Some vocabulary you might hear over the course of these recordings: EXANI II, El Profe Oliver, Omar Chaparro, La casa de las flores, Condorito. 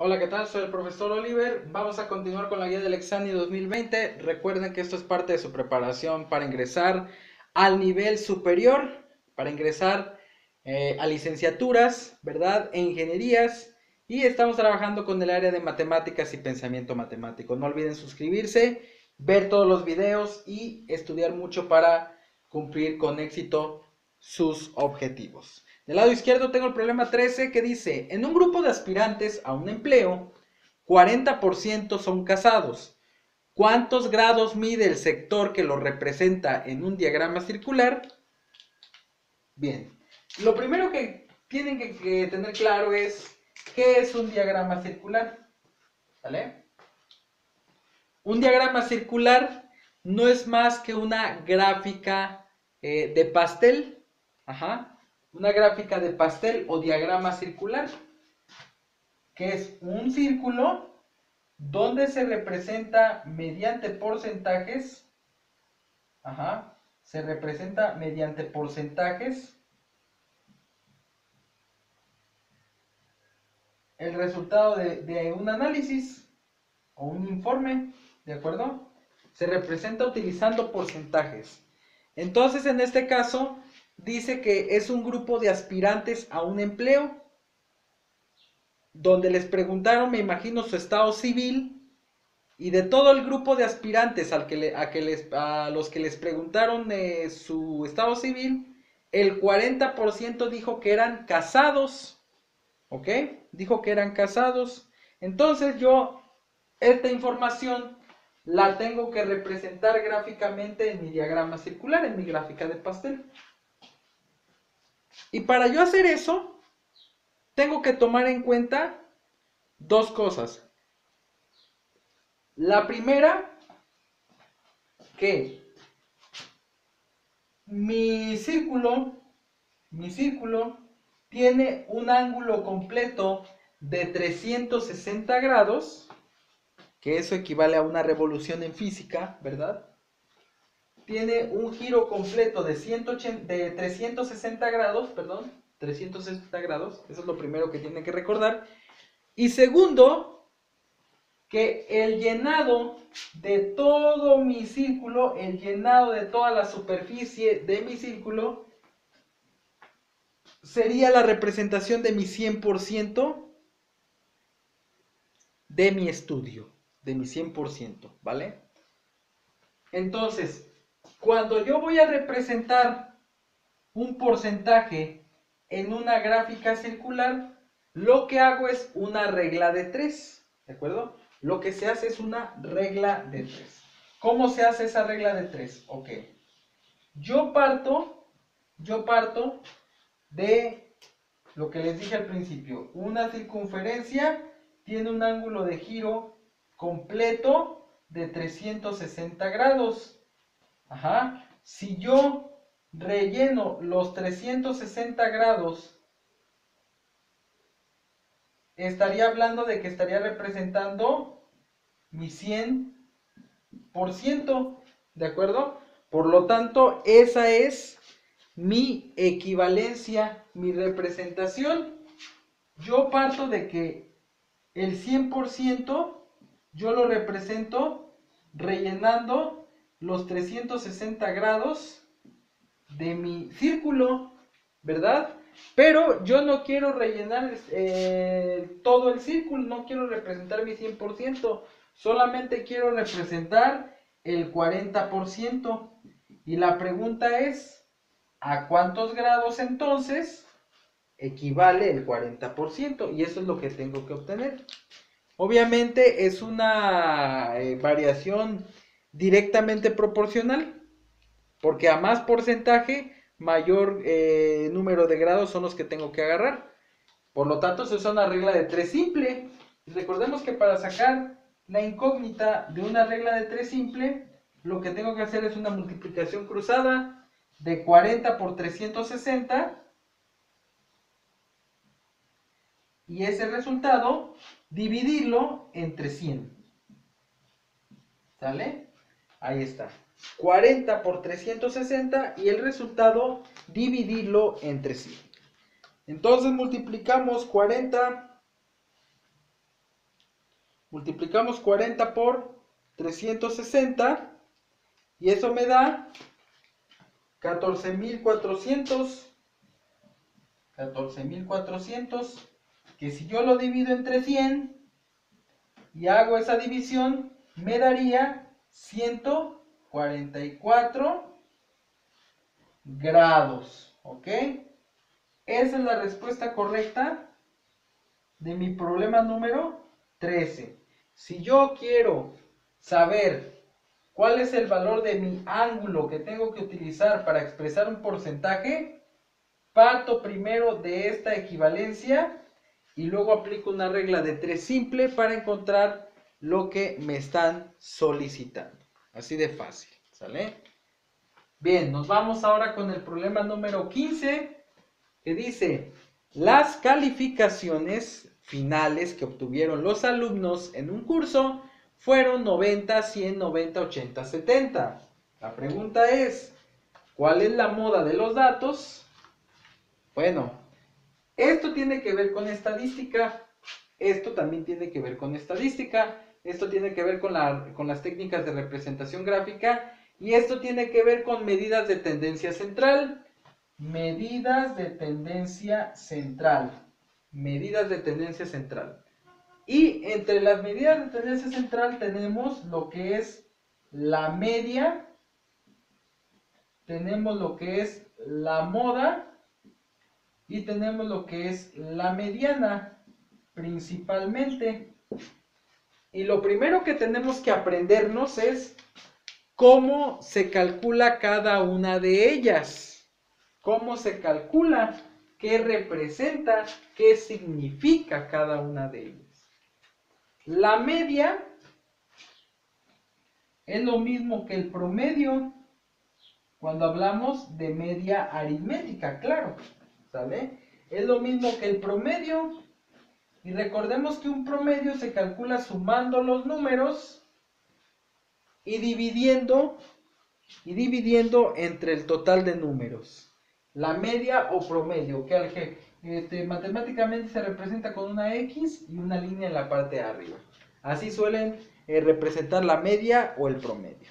Hola, ¿qué tal? Soy el profesor Oliver. Vamos a continuar con la guía del EXANI 2020. Recuerden que esto es parte de su preparación para ingresar al nivel superior, para ingresar a licenciaturas, ¿verdad? E ingenierías. Y estamos trabajando con el área de matemáticas y pensamiento matemático. No olviden suscribirse, ver todos los videos y estudiar mucho para cumplir con éxito sus objetivos. Del lado izquierdo tengo el problema 13 que dice, en un grupo de aspirantes a un empleo, 40% son casados. ¿Cuántos grados mide el sector que lo representa en un diagrama circular? Bien, lo primero que tienen que tener claro es, ¿qué es un diagrama circular? ¿Vale? Un diagrama circular no es más que una gráfica de pastel, ajá. Una gráfica de pastel o diagrama circular, que es un círculo donde se representa mediante porcentajes, el resultado de un análisis o un informe, ¿de acuerdo? Se representa utilizando porcentajes. Entonces, en este caso, dice que es un grupo de aspirantes a un empleo, donde les preguntaron, me imagino, su estado civil, y de todo el grupo de aspirantes a los que les preguntaron su estado civil, el 40% dijo que eran casados, ¿ok? Dijo que eran casados. Entonces yo esta información la tengo que representar gráficamente en mi diagrama circular, en mi gráfica de pastel. Y para yo hacer eso, tengo que tomar en cuenta dos cosas. La primera, que mi círculo tiene un ángulo completo de 360 grados, que eso equivale a una revolución en física, ¿verdad? Tiene un giro completo de 360 grados, 360 grados, eso es lo primero que tienen que recordar. Y segundo, que el llenado de todo mi círculo, el llenado de toda la superficie de mi círculo, sería la representación de mi 100% de mi estudio, de mi 100%, ¿vale? Entonces, cuando yo voy a representar un porcentaje en una gráfica circular, lo que hago es una regla de 3, ¿de acuerdo? Lo que se hace es una regla de 3. ¿Cómo se hace esa regla de 3? Ok. Yo parto de lo que les dije al principio. Una circunferencia tiene un ángulo de giro completo de 360 grados. Ajá. Si yo relleno los 360 grados, estaría hablando de que estaría representando mi 100%, ¿de acuerdo? Por lo tanto, esa es mi equivalencia, mi representación. Yo parto de que el 100% yo lo represento rellenando los 360 grados de mi círculo, ¿verdad? Pero yo no quiero rellenar todo el círculo, no quiero representar mi 100%, solamente quiero representar el 40%. Y la pregunta es, ¿a cuántos grados entonces equivale el 40%? Y eso es lo que tengo que obtener. Obviamente es una variación directamente proporcional, porque a más porcentaje, mayor número de grados son los que tengo que agarrar. Por lo tanto, se usa una regla de 3 simple. Recordemos que para sacar la incógnita de una regla de 3 simple, lo que tengo que hacer es una multiplicación cruzada de 40 por 360, y ese resultado, dividirlo entre 100. ¿Sale? Ahí está, 40 por 360 y el resultado dividirlo entre sí. Entonces multiplicamos 40 Multiplicamos 40 por 360 y eso me da 14.400, que si yo lo divido entre 100 y hago esa división, me daría 144 grados, ¿ok? Esa es la respuesta correcta de mi problema número 13. Si yo quiero saber cuál es el valor de mi ángulo que tengo que utilizar para expresar un porcentaje, parto primero de esta equivalencia y luego aplico una regla de 3 simple para encontrar lo que me están solicitando. Así de fácil, ¿sale? Bien, nos vamos ahora con el problema número 15, que dice: las calificaciones finales que obtuvieron los alumnos en un curso fueron 90, 100, 90, 80, 70. La pregunta es, ¿cuál es la moda de los datos? Bueno, esto tiene que ver con estadística, esto también tiene que ver con estadística, esto tiene que ver con las técnicas de representación gráfica y esto tiene que ver con medidas de tendencia central. Medidas de tendencia central. Medidas de tendencia central. Y entre las medidas de tendencia central tenemos lo que es la media, tenemos lo que es la moda y tenemos lo que es la mediana principalmente. Y lo primero que tenemos que aprendernos es cómo se calcula cada una de ellas. Cómo se calcula, qué representa, qué significa cada una de ellas. La media es lo mismo que el promedio cuando hablamos de media aritmética, claro, ¿sale? Es lo mismo que el promedio y recordemos que un promedio se calcula sumando los números y dividiendo entre el total de números. La media o promedio, que matemáticamente se representa con una X y una línea en la parte de arriba. Así suelen representar la media o el promedio.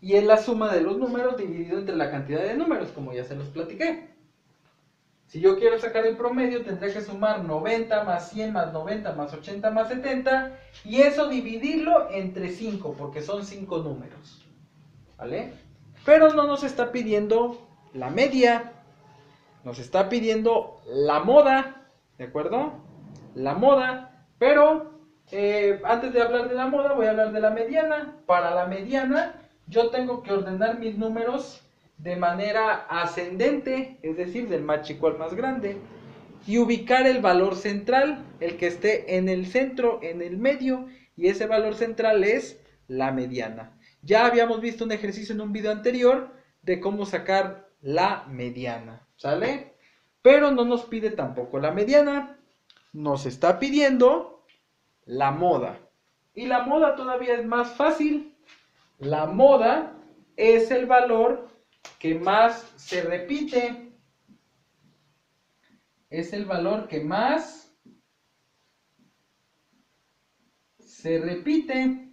Y es la suma de los números dividido entre la cantidad de números, como ya se los platiqué. Si yo quiero sacar el promedio, tendré que sumar 90 más 100 más 90 más 80 más 70 y eso dividirlo entre 5, porque son 5 números, ¿vale? Pero no nos está pidiendo la media. Nos está pidiendo la moda, ¿de acuerdo? La moda, pero antes de hablar de la moda voy a hablar de la mediana. Para la mediana yo tengo que ordenar mis números de manera ascendente, es decir, del más chico al más grande, y ubicar el valor central, el que esté en el centro, en el medio, y ese valor central es la mediana. Ya habíamos visto un ejercicio en un video anterior de cómo sacar la mediana, ¿sale? Pero no nos pide tampoco la mediana, nos está pidiendo la moda. Y la moda todavía es más fácil. La moda es el valor que más se repite. Es el valor que más se repite,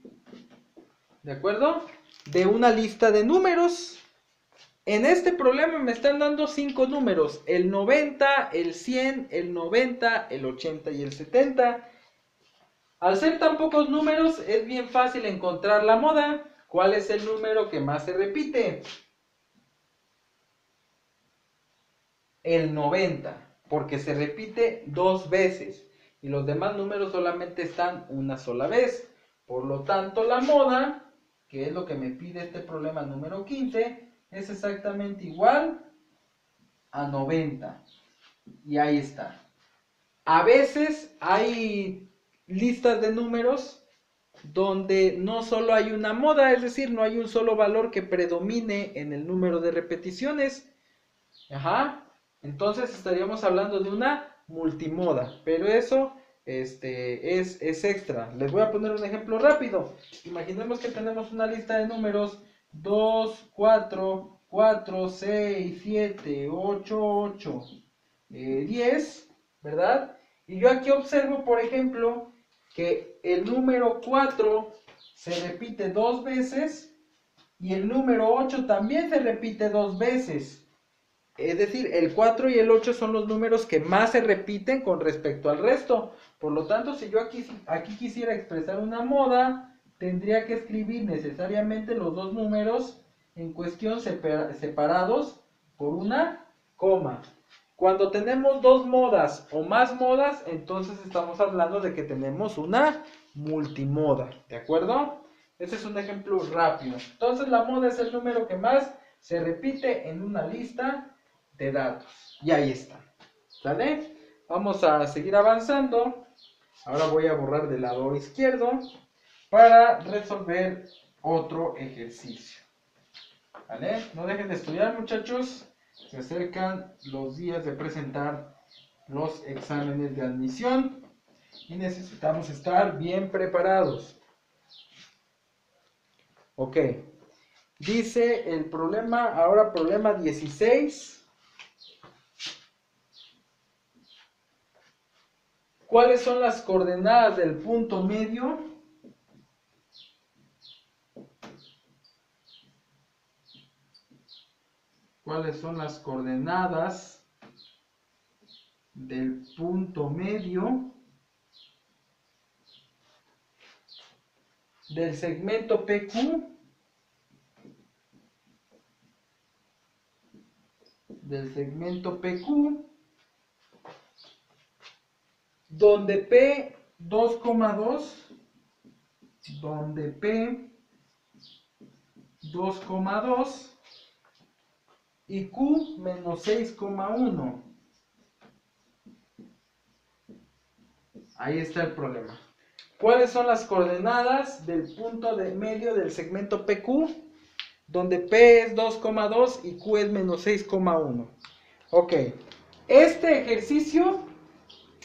¿de acuerdo? De una lista de números. En este problema me están dando 5 números, el 90, el 100, el 90, el 80 y el 70. Al ser tan pocos números es bien fácil encontrar la moda. ¿Cuál es el número que más se repite? El 90, porque se repite 2 veces y los demás números solamente están una sola vez. Por lo tanto, la moda, que es lo que me pide este problema número 15, es exactamente igual a 90. Y ahí está. A veces hay listas de números donde no solo hay una moda, es decir, no hay un solo valor que predomine en el número de repeticiones. Ajá. Entonces estaríamos hablando de una multimoda. Pero eso es extra. Les voy a poner un ejemplo rápido. Imaginemos que tenemos una lista de números 2, 4, 4, 6, 7, 8, 8, 10, ¿verdad? Y yo aquí observo, por ejemplo, que el número 4 se repite 2 veces y el número 8 también se repite 2 veces. Es decir, el 4 y el 8 son los números que más se repiten con respecto al resto. Por lo tanto, si yo aquí quisiera expresar una moda, tendría que escribir necesariamente los dos números en cuestión separados por una coma. Cuando tenemos dos modas o más modas, entonces estamos hablando de que tenemos una multimoda, ¿de acuerdo? Ese es un ejemplo rápido. Entonces la moda es el número que más se repite en una lista de datos. Y ahí está, ¿sale? Vamos a seguir avanzando. Ahora voy a borrar del lado izquierdo para resolver otro ejercicio, ¿vale? No dejen de estudiar, muchachos. Se acercan los días de presentar los exámenes de admisión y necesitamos estar bien preparados. Ok, dice el problema, ahora problema 16. ¿Cuáles son las coordenadas del punto medio? ¿Cuáles son las coordenadas del punto medio del segmento PQ? Del segmento PQ, donde P 2,2, donde P 2,2 y Q menos 6,1. Ahí está el problema. ¿Cuáles son las coordenadas del punto de medio del segmento PQ? Donde P es 2,2 y Q es menos 6,1. Ok. Este ejercicio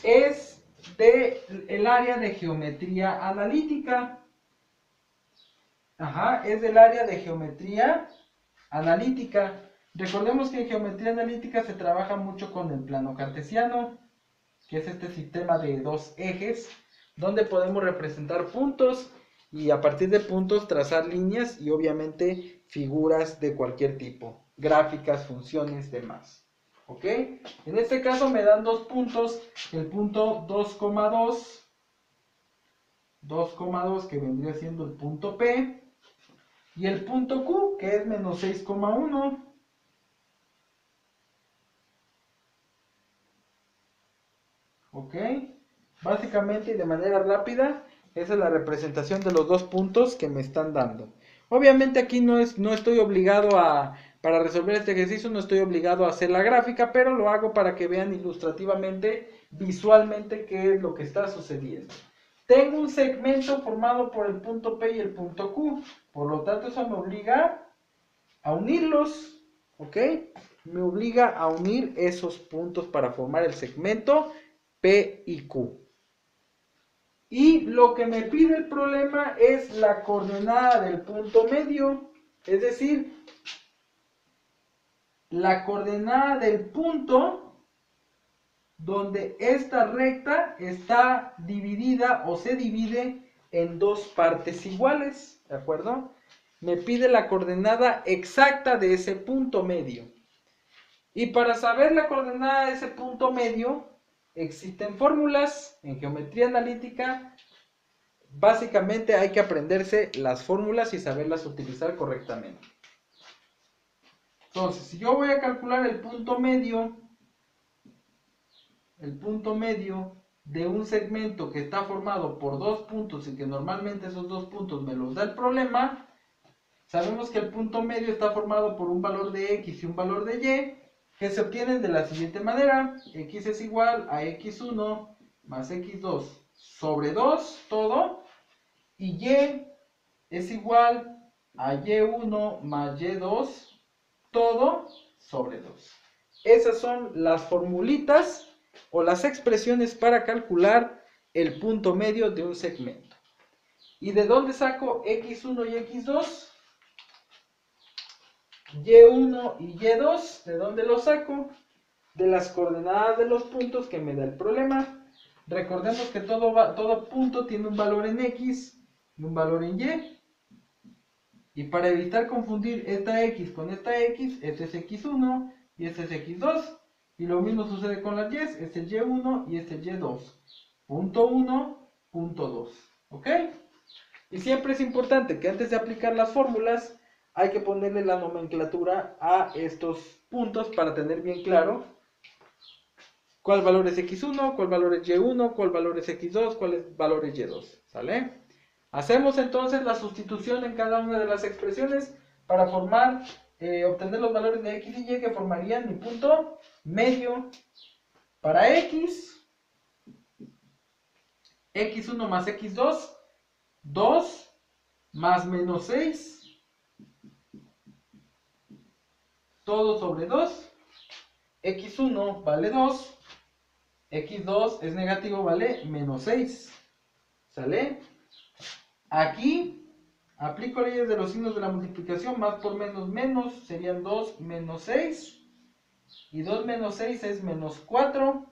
es del área de geometría analítica. Ajá, es del área de geometría analítica. Recordemos que en geometría analítica se trabaja mucho con el plano cartesiano, que es este sistema de dos ejes, donde podemos representar puntos y a partir de puntos trazar líneas y obviamente figuras de cualquier tipo, gráficas, funciones, demás. ¿Ok? En este caso me dan dos puntos, el punto 2,2 que vendría siendo el punto P, y el punto Q, que es menos 6,1. Ok, básicamente y de manera rápida, esa es la representación de los dos puntos que me están dando. Obviamente aquí no estoy obligado para resolver este ejercicio, no estoy obligado a hacer la gráfica, pero lo hago para que vean ilustrativamente, visualmente, qué es lo que está sucediendo. Tengo un segmento formado por el punto P y el punto Q, por lo tanto eso me obliga a unirlos, ¿ok? Me obliga a unir esos puntos para formar el segmento P y Q. Y lo que me pide el problema es la coordenada del punto medio, es decir, la coordenada del punto donde esta recta está dividida o se divide en dos partes iguales, ¿de acuerdo? Me pide la coordenada exacta de ese punto medio. Y para saber la coordenada de ese punto medio, existen fórmulas en geometría analítica. Básicamente hay que aprenderse las fórmulas y saberlas utilizar correctamente. Entonces, si yo voy a calcular el punto medio de un segmento que está formado por dos puntos y que normalmente esos dos puntos me los da el problema, sabemos que el punto medio está formado por un valor de X y un valor de Y, que se obtienen de la siguiente manera: X es igual a X1 más X2 sobre 2, todo, y Y es igual a Y1 más Y2, todo, sobre 2. Esas son las formulitas o las expresiones para calcular el punto medio de un segmento. ¿Y de dónde saco X1 y X2? Y1 y Y2, ¿de dónde los saco? De las coordenadas de los puntos que me da el problema. Recordemos que todo punto tiene un valor en X y un valor en Y. Y para evitar confundir esta X con esta X, este es X1 y este es X2. Y lo mismo sucede con las Y, este es Y1 y este es Y2. Punto 1, punto 2. ¿Ok? Y siempre es importante que antes de aplicar las fórmulas, hay que ponerle la nomenclatura a estos puntos para tener bien claro cuál valor es X1, cuál valor es Y1, cuál valor es X2, cuál valor es Y2, ¿sale? Hacemos entonces la sustitución en cada una de las expresiones para formar, obtener los valores de X y Y que formarían mi punto medio para X, X1 más X2, 2 más menos 6, todo sobre 2, x1 vale 2, x2 es negativo, vale menos 6, ¿sale? Aquí aplico leyes de los signos de la multiplicación, más por menos menos, serían 2 menos 6, y 2 menos 6 es menos 4,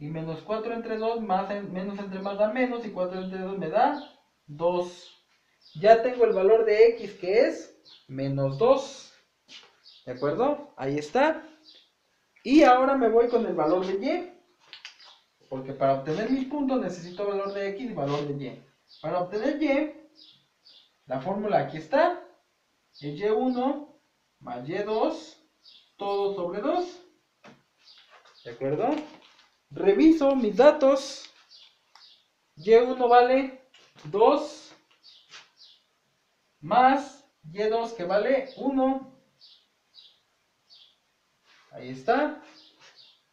y menos 4 entre 2, menos entre más da menos, y 4 entre 2 me da 2. Ya tengo el valor de x que es menos 2. ¿De acuerdo? Ahí está. Y ahora me voy con el valor de Y, porque para obtener mis puntos necesito valor de X y valor de Y. Para obtener Y, la fórmula aquí está. Es Y1 más Y2, todo sobre 2. ¿De acuerdo? Reviso mis datos. Y1 vale 2 más Y2 que vale 1. Ahí está,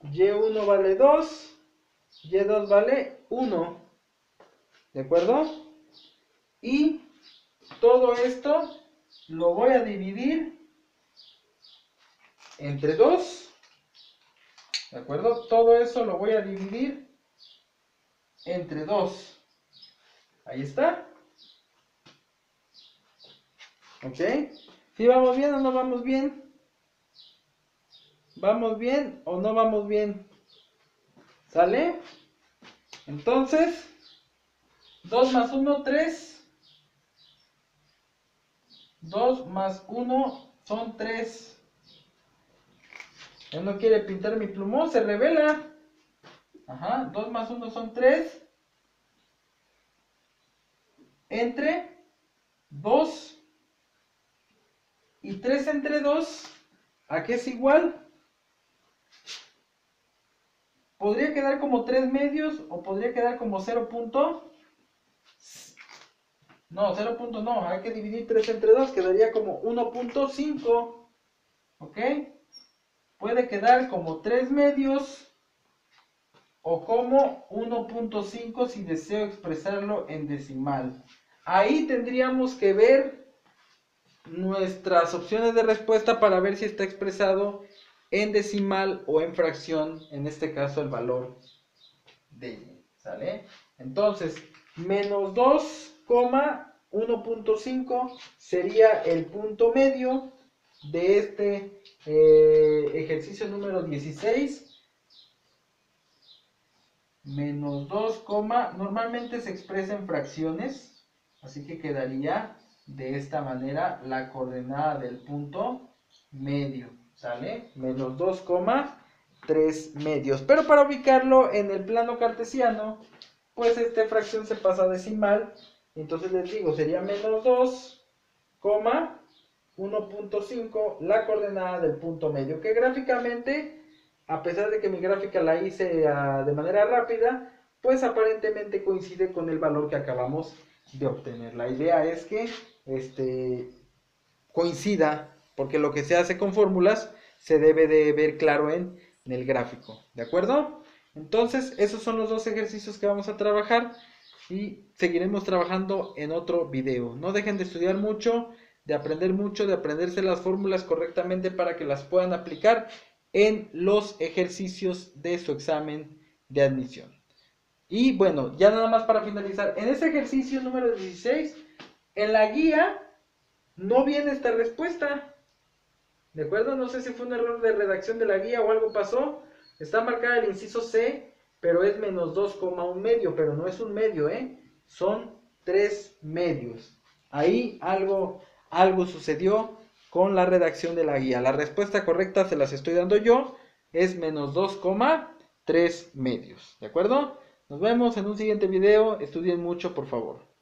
Y1 vale 2, Y2 vale 1, ¿de acuerdo? Y todo esto lo voy a dividir entre 2, ¿de acuerdo? Todo eso lo voy a dividir entre 2, ahí está, ¿ok? ¿Sí vamos bien o no vamos bien? ¿Vamos bien o no vamos bien? ¿Sale? Entonces, 2 más 1, 3. 2 más 1 son 3. Él no quiere pintar mi plumón, se revela. Ajá, 2 más 1 son 3. Entre 2. Y 3 entre 2, ¿a qué es igual? Podría quedar como 3 medios o podría quedar como 0. No, 0. No, hay que dividir 3 entre 2, quedaría como 1.5. ¿Ok? Puede quedar como 3 medios o como 1.5 si deseo expresarlo en decimal. Ahí tendríamos que ver nuestras opciones de respuesta para ver si está expresado en decimal o en fracción, en este caso el valor de Y, ¿sale? Entonces, menos 2,1.5 sería el punto medio de este ejercicio número 16. Menos 2, normalmente se expresa en fracciones, así que quedaría de esta manera la coordenada del punto medio. ¿Sale? Menos 2,3 medios. Pero para ubicarlo en el plano cartesiano, pues esta fracción se pasa a decimal. Entonces les digo, sería menos 2,1.5 la coordenada del punto medio. Que gráficamente, a pesar de que mi gráfica la hice de manera rápida, pues aparentemente coincide con el valor que acabamos de obtener. La idea es que coincida, porque lo que se hace con fórmulas se debe de ver claro en el gráfico, ¿de acuerdo? Entonces, esos son los dos ejercicios que vamos a trabajar y seguiremos trabajando en otro video. No dejen de estudiar mucho, de aprenderse las fórmulas correctamente para que las puedan aplicar en los ejercicios de su examen de admisión. Y bueno, ya nada más para finalizar, en este ejercicio número 16, en la guía no viene esta respuesta. ¿De acuerdo? No sé si fue un error de redacción de la guía o algo pasó. Está marcada el inciso C, pero es menos 2,1 medio, pero no es un medio, son 3 medios. Ahí algo sucedió con la redacción de la guía. La respuesta correcta se las estoy dando yo, es menos 2,3 medios, ¿de acuerdo? Nos vemos en un siguiente video, estudien mucho por favor.